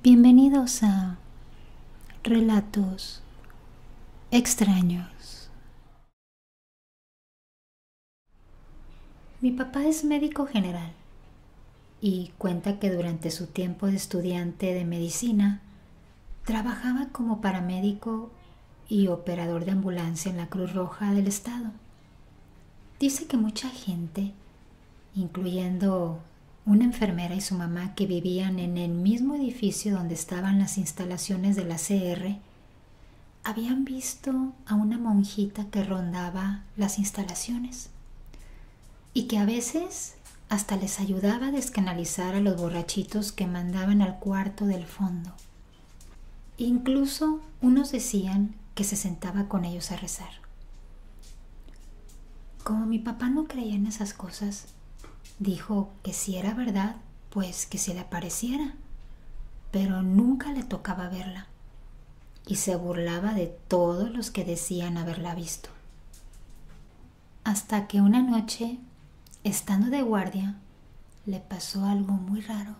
Bienvenidos a Relatos Extraños. Mi papá es médico general y cuenta que durante su tiempo de estudiante de medicina trabajaba como paramédico y operador de ambulancia en la Cruz Roja del Estado. Dice que mucha gente, incluyendo una enfermera y su mamá que vivían en el mismo edificio donde estaban las instalaciones de la CR, habían visto a una monjita que rondaba las instalaciones y que a veces hasta les ayudaba a descanalizar a los borrachitos que mandaban al cuarto del fondo. Incluso unos decían que se sentaba con ellos a rezar. Como mi papá no creía en esas cosas, dijo que si era verdad, pues que se le apareciera, pero nunca le tocaba verla y se burlaba de todos los que decían haberla visto. Hasta que una noche, estando de guardia, le pasó algo muy raro.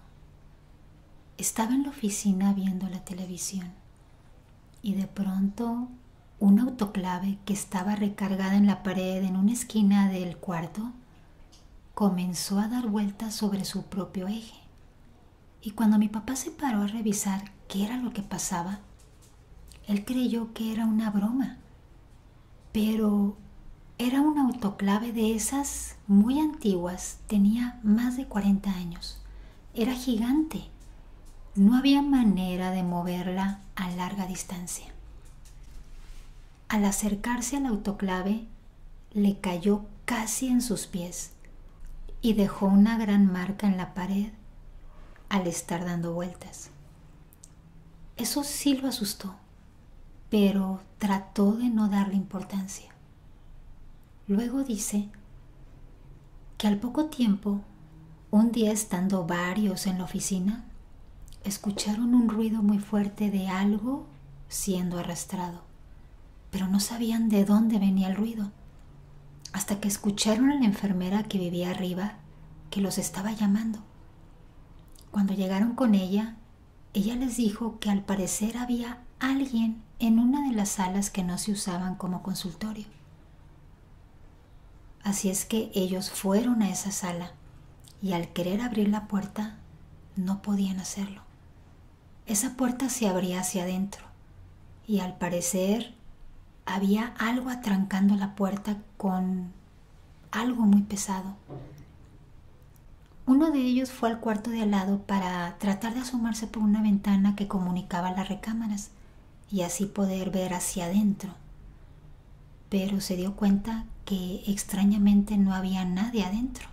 Estaba en la oficina viendo la televisión y de pronto una autoclave que estaba recargada en la pared en una esquina del cuarto comenzó a dar vueltas sobre su propio eje, y cuando mi papá se paró a revisar qué era lo que pasaba, él creyó que era una broma, pero era una autoclave de esas muy antiguas, tenía más de 40 años, era gigante, no había manera de moverla a larga distancia. Al acercarse a la autoclave, le cayó casi en sus pies y dejó una gran marca en la pared al estar dando vueltas. Eso sí lo asustó, pero trató de no darle importancia. Luego dice que al poco tiempo, un día estando varios en la oficina, escucharon un ruido muy fuerte de algo siendo arrastrado, pero no sabían de dónde venía el ruido. Hasta que escucharon a la enfermera que vivía arriba, que los estaba llamando. Cuando llegaron con ella, ella les dijo que al parecer había alguien en una de las salas que no se usaban como consultorio. Así es que ellos fueron a esa sala y al querer abrir la puerta, no podían hacerlo. Esa puerta se abría hacia adentro y al parecer había algo atrancando la puerta con algo muy pesado. Uno de ellos fue al cuarto de al lado para tratar de asomarse por una ventana que comunicaba las recámaras y así poder ver hacia adentro. Pero se dio cuenta que extrañamente no había nadie adentro.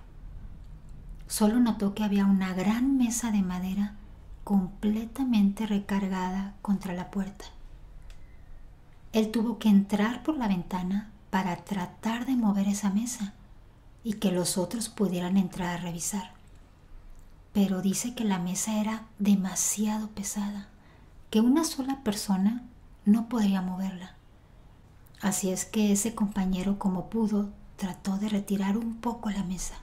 Solo notó que había una gran mesa de madera completamente recargada contra la puerta. Él tuvo que entrar por la ventana para tratar de mover esa mesa y que los otros pudieran entrar a revisar. Pero dice que la mesa era demasiado pesada, que una sola persona no podría moverla. Así es que ese compañero, como pudo, trató de retirar un poco la mesa,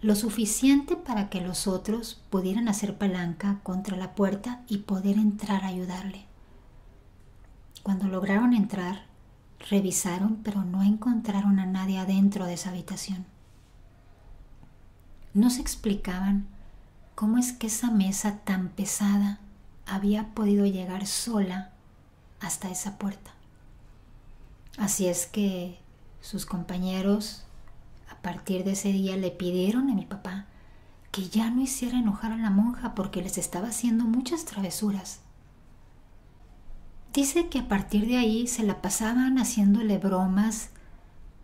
lo suficiente para que los otros pudieran hacer palanca contra la puerta y poder entrar a ayudarle. Cuando lograron entrar, revisaron, pero no encontraron a nadie adentro de esa habitación. No se explicaban cómo es que esa mesa tan pesada había podido llegar sola hasta esa puerta. Así es que sus compañeros, a partir de ese día, le pidieron a mi papá que ya no hiciera enojar a la monja porque les estaba haciendo muchas travesuras. Dice que a partir de ahí se la pasaban haciéndole bromas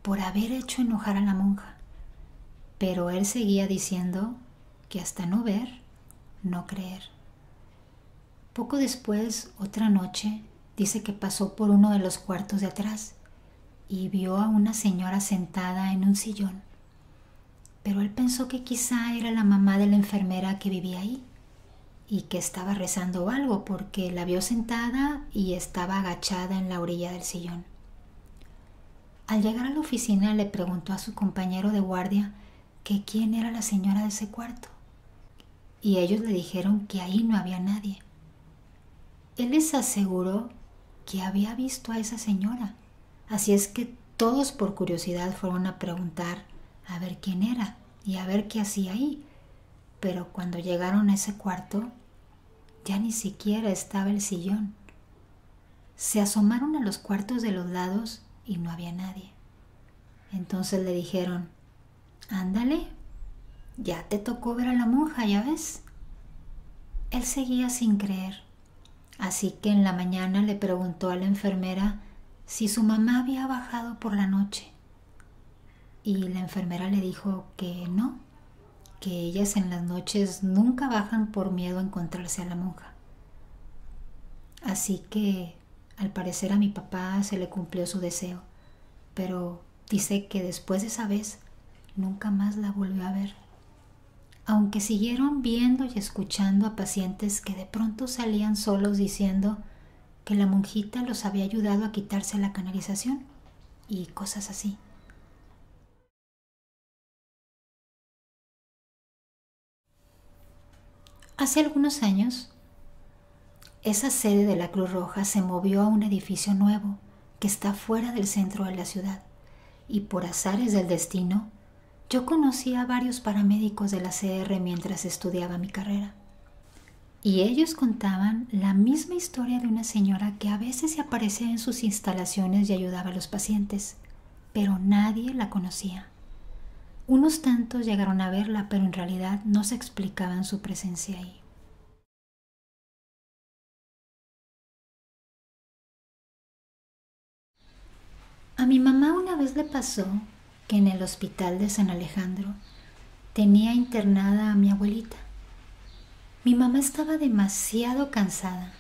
por haber hecho enojar a la monja, pero él seguía diciendo que hasta no ver, no creer. Poco después, otra noche, dice que pasó por uno de los cuartos de atrás y vio a una señora sentada en un sillón, pero él pensó que quizá era la mamá de la enfermera que vivía ahí y que estaba rezando algo porque la vio sentada y estaba agachada en la orilla del sillón. Al llegar a la oficina le preguntó a su compañero de guardia que quién era la señora de ese cuarto y ellos le dijeron que ahí no había nadie, Él les aseguró que había visto a esa señora, así es que todos por curiosidad fueron a preguntar a ver quién era y a ver qué hacía ahí, pero cuando llegaron a ese cuarto ya ni siquiera estaba el sillón. Se asomaron a los cuartos de los lados y no había nadie. Entonces le dijeron, ándale, ya te tocó ver a la monja, ya ves. Él seguía sin creer, así que en la mañana le preguntó a la enfermera si su mamá había bajado por la noche. Y la enfermera le dijo que no, que ellas en las noches nunca bajan por miedo a encontrarse a la monja. Así que al parecer a mi papá se le cumplió su deseo, pero dice que después de esa vez nunca más la volvió a ver. Aunque siguieron viendo y escuchando a pacientes que de pronto salían solos diciendo que la monjita los había ayudado a quitarse la canalización y cosas así. Hace algunos años, esa sede de la Cruz Roja se movió a un edificio nuevo que está fuera del centro de la ciudad, y por azares del destino, yo conocí a varios paramédicos de la CR mientras estudiaba mi carrera. Y ellos contaban la misma historia de una señora que a veces se aparecía en sus instalaciones y ayudaba a los pacientes, pero nadie la conocía. Unos tantos llegaron a verla, pero en realidad no se explicaban su presencia ahí. A mi mamá una vez le pasó que en el hospital de San Alejandro tenía internada a mi abuelita. Mi mamá estaba demasiado cansada,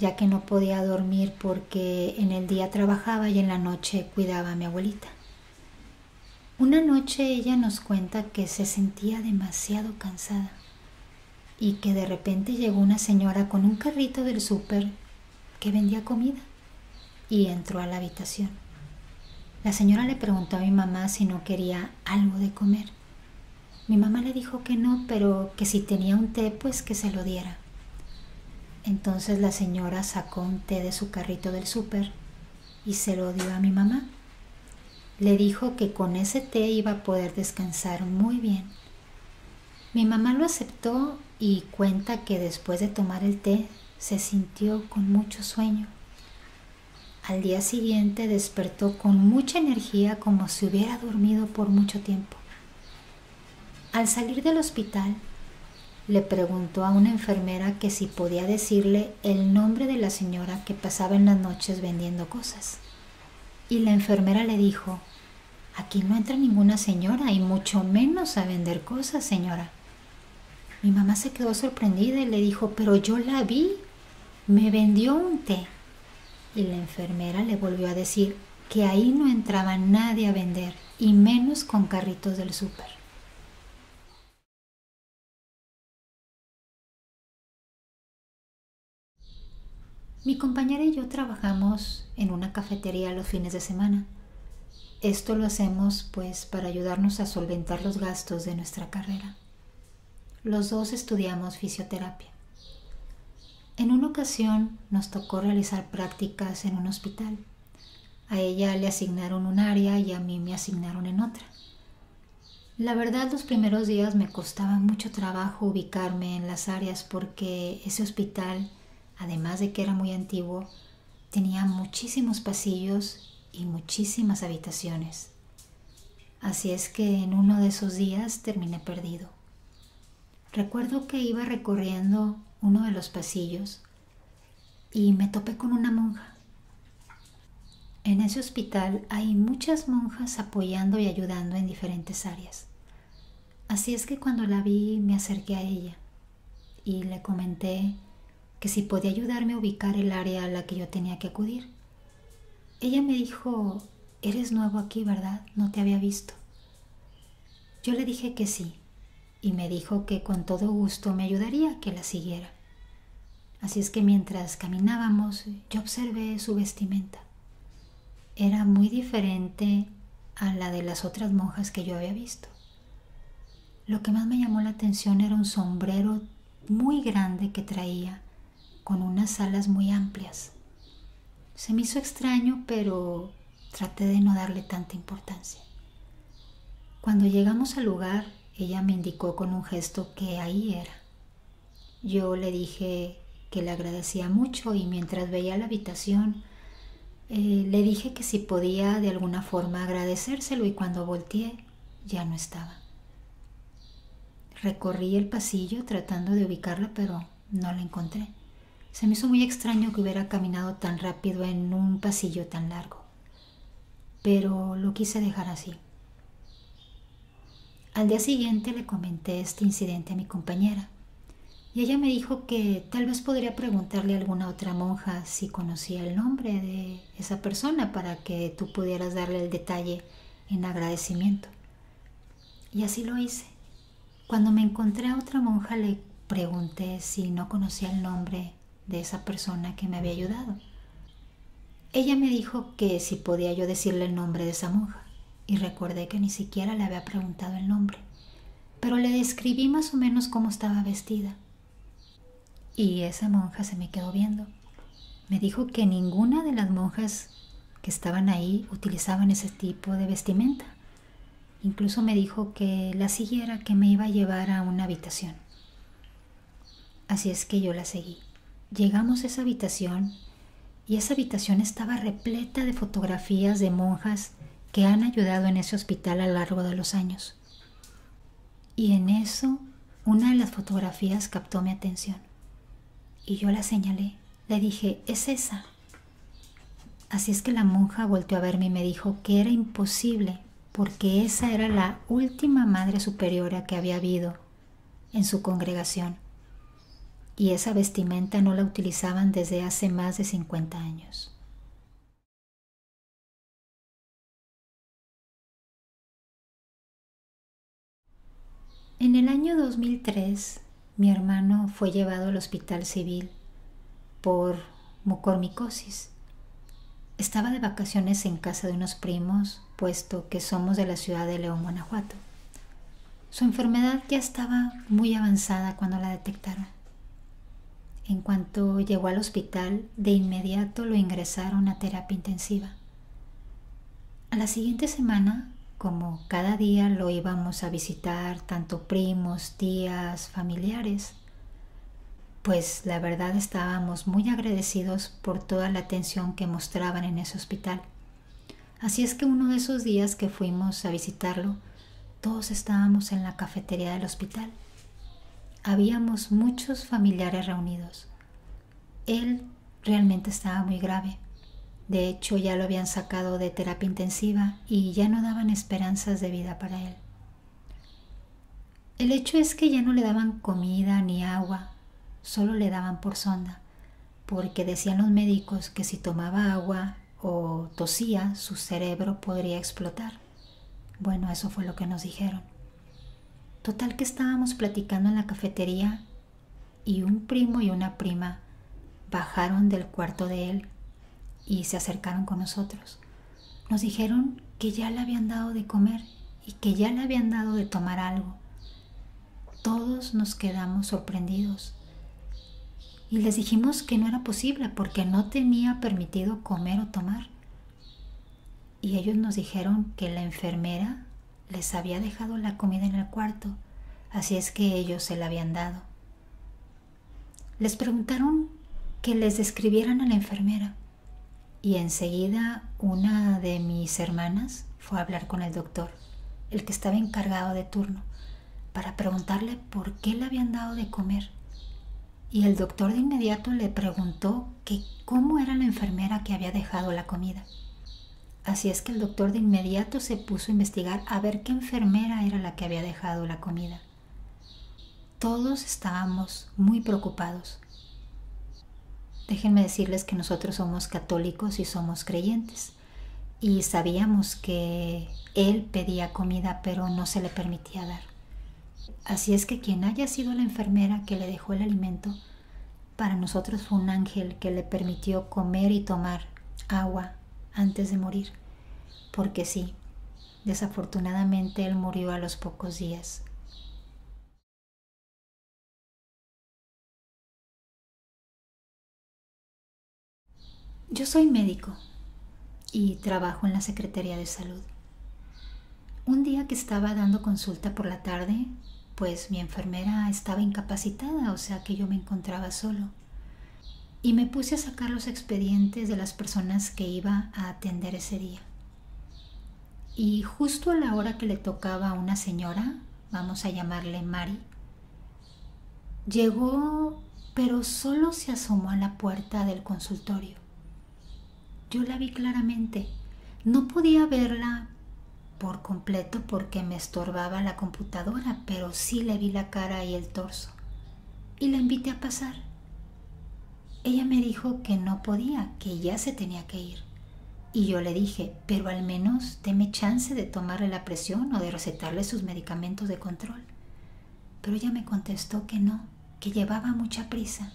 ya que no podía dormir porque en el día trabajaba y en la noche cuidaba a mi abuelita. Una noche ella nos cuenta que se sentía demasiado cansada y que de repente llegó una señora con un carrito del súper que vendía comida y entró a la habitación. La señora le preguntó a mi mamá si no quería algo de comer. Mi mamá le dijo que no, pero que si tenía un té, pues que se lo diera. Entonces la señora sacó un té de su carrito del súper y se lo dio a mi mamá. Le dijo que con ese té iba a poder descansar muy bien. Mi mamá lo aceptó y cuenta que después de tomar el té se sintió con mucho sueño. Al día siguiente despertó con mucha energía como si hubiera dormido por mucho tiempo. Al salir del hospital, le preguntó a una enfermera que si podía decirle el nombre de la señora que pasaba en las noches vendiendo cosas. Y la enfermera le dijo, aquí no entra ninguna señora y mucho menos a vender cosas, señora. Mi mamá se quedó sorprendida y le dijo, pero yo la vi, me vendió un té. Y la enfermera le volvió a decir que ahí no entraba nadie a vender, y menos con carritos del súper. Mi compañera y yo trabajamos en una cafetería los fines de semana. Esto lo hacemos pues para ayudarnos a solventar los gastos de nuestra carrera. Los dos estudiamos fisioterapia. En una ocasión nos tocó realizar prácticas en un hospital. A ella le asignaron un área y a mí me asignaron en otra. La verdad, los primeros días me costaba mucho trabajo ubicarme en las áreas porque ese hospital, además de que era muy antiguo, tenía muchísimos pasillos y muchísimas habitaciones. Así es que en uno de esos días terminé perdido. Recuerdo que iba recorriendo uno de los pasillos y me topé con una monja. En ese hospital hay muchas monjas apoyando y ayudando en diferentes áreas. Así es que cuando la vi me acerqué a ella y le comenté que si podía ayudarme a ubicar el área a la que yo tenía que acudir. Ella me dijo, eres nuevo aquí, ¿verdad? No te había visto. Yo le dije que sí. Y me dijo que con todo gusto me ayudaría a que la siguiera. Así es que mientras caminábamos, yo observé su vestimenta. Era muy diferente a la de las otras monjas que yo había visto. Lo que más me llamó la atención era un sombrero muy grande que traía, con unas salas muy amplias. Se me hizo extraño, pero traté de no darle tanta importancia. Cuando llegamos al lugar, ella me indicó con un gesto que ahí era. Yo le dije que le agradecía mucho y mientras veía la habitación, le dije que si podía de alguna forma agradecérselo, y cuando volteé ya no estaba. Recorrí el pasillo tratando de ubicarla, pero no la encontré. Se me hizo muy extraño que hubiera caminado tan rápido en un pasillo tan largo, pero lo quise dejar así. Al día siguiente le comenté este incidente a mi compañera y ella me dijo que tal vez podría preguntarle a alguna otra monja si conocía el nombre de esa persona para que tú pudieras darle el detalle en agradecimiento. Y así lo hice. Cuando me encontré a otra monja le pregunté si no conocía el nombre de esa persona que me había ayudado. Ella me dijo que si podía yo decirle el nombre de esa monja, y recordé que ni siquiera le había preguntado el nombre, pero le describí más o menos cómo estaba vestida. Y esa monja se me quedó viendo. Me dijo que ninguna de las monjas que estaban ahí utilizaban ese tipo de vestimenta. Incluso me dijo que la siguiera, que me iba a llevar a una habitación. Así es que yo la seguí. Llegamos a esa habitación y esa habitación estaba repleta de fotografías de monjas que han ayudado en ese hospital a lo largo de los años. Y en eso, una de las fotografías captó mi atención. Y yo la señalé. Le dije, es esa. Así es que la monja volteó a verme y me dijo que era imposible, porque esa era la última madre superiora que había habido en su congregación, y esa vestimenta no la utilizaban desde hace más de 50 años. En el año 2003, mi hermano fue llevado al hospital civil por mucormicosis. Estaba de vacaciones en casa de unos primos, puesto que somos de la ciudad de León, Guanajuato. Su enfermedad ya estaba muy avanzada cuando la detectaron. En cuanto llegó al hospital, de inmediato lo ingresaron a terapia intensiva. A la siguiente semana, como cada día lo íbamos a visitar, tanto primos, tías, familiares, pues la verdad estábamos muy agradecidos por toda la atención que mostraban en ese hospital. Así es que uno de esos días que fuimos a visitarlo, todos estábamos en la cafetería del hospital. Habíamos muchos familiares reunidos. Él realmente estaba muy grave. De hecho, ya lo habían sacado de terapia intensiva y ya no daban esperanzas de vida para él. El hecho es que ya no le daban comida ni agua. Solo le daban por sonda, porque decían los médicos que si tomaba agua o tosía, su cerebro podría explotar. Bueno, eso fue lo que nos dijeron. Total que estábamos platicando en la cafetería y un primo y una prima bajaron del cuarto de él y se acercaron con nosotros. Nos dijeron que ya le habían dado de comer y que ya le habían dado de tomar algo. Todos nos quedamos sorprendidos. Y les dijimos que no era posible porque no tenía permitido comer o tomar. Y ellos nos dijeron que la enfermera les había dejado la comida en el cuarto, así es que ellos se la habían dado. Les preguntaron que les describieran a la enfermera. Y enseguida una de mis hermanas fue a hablar con el doctor, el que estaba encargado de turno, para preguntarle por qué le habían dado de comer. Y el doctor de inmediato le preguntó que cómo era la enfermera que había dejado la comida. Así es que el doctor de inmediato se puso a investigar a ver qué enfermera era la que había dejado la comida. Todos estábamos muy preocupados. Déjenme decirles que nosotros somos católicos y somos creyentes. Y sabíamos que él pedía comida, pero no se le permitía dar. Así es que quien haya sido la enfermera que le dejó el alimento, para nosotros fue un ángel que le permitió comer y tomar agua antes de morir. Porque sí, desafortunadamente él murió a los pocos días. Yo soy médico y trabajo en la Secretaría de Salud. Un día que estaba dando consulta por la tarde, pues mi enfermera estaba incapacitada, o sea que yo me encontraba solo. Y me puse a sacar los expedientes de las personas que iba a atender ese día. Y justo a la hora que le tocaba a una señora, vamos a llamarle Mari, llegó, pero solo se asomó a la puerta del consultorio. Yo la vi claramente. No podía verla por completo porque me estorbaba la computadora, pero sí le vi la cara y el torso. Y la invité a pasar. Ella me dijo que no podía, que ya se tenía que ir. Y yo le dije, pero al menos deme chance de tomarle la presión o de recetarle sus medicamentos de control. Pero ella me contestó que no, que llevaba mucha prisa.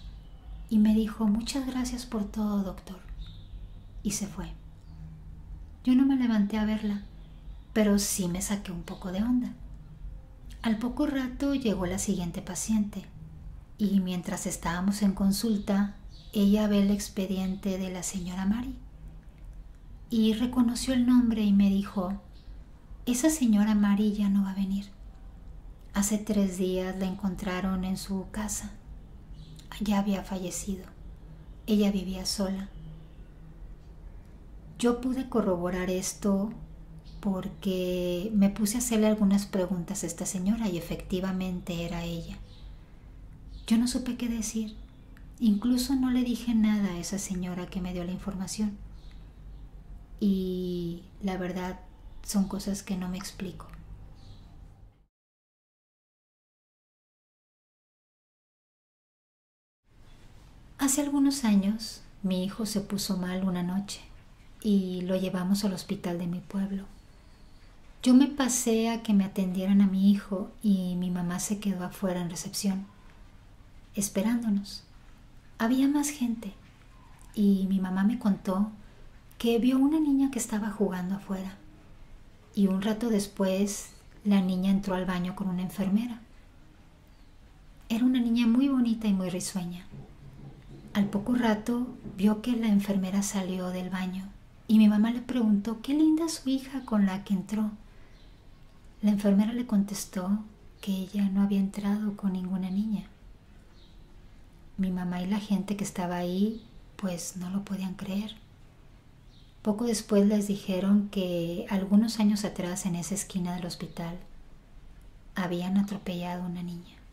Y me dijo, muchas gracias por todo, doctor. Y se fue. Yo no me levanté a verla, pero sí me saqué un poco de onda. Al poco rato llegó la siguiente paciente. Y mientras estábamos en consulta, ella ve el expediente de la señora Mari. Y reconoció el nombre y me dijo, esa señora Mari ya no va a venir. Hace 3 días la encontraron en su casa. Ya había fallecido. Ella vivía sola. Yo pude corroborar esto porque me puse a hacerle algunas preguntas a esta señora y efectivamente era ella. Yo no supe qué decir. Incluso no le dije nada a esa señora que me dio la información. Y la verdad son cosas que no me explico. Hace algunos años mi hijo se puso mal una noche y lo llevamos al hospital de mi pueblo. Yo me pasé a que me atendieran a mi hijo y mi mamá se quedó afuera en recepción, esperándonos. Había más gente y mi mamá me contó que vio una niña que estaba jugando afuera y un rato después la niña entró al baño con una enfermera. Era una niña muy bonita y muy risueña. Al poco rato vio que la enfermera salió del baño y mi mamá le preguntó qué linda su hija con la que entró. La enfermera le contestó que ella no había entrado con ninguna niña. Mi mamá y la gente que estaba ahí pues no lo podían creer. Poco después les dijeron que algunos años atrás en esa esquina del hospital habían atropellado a una niña.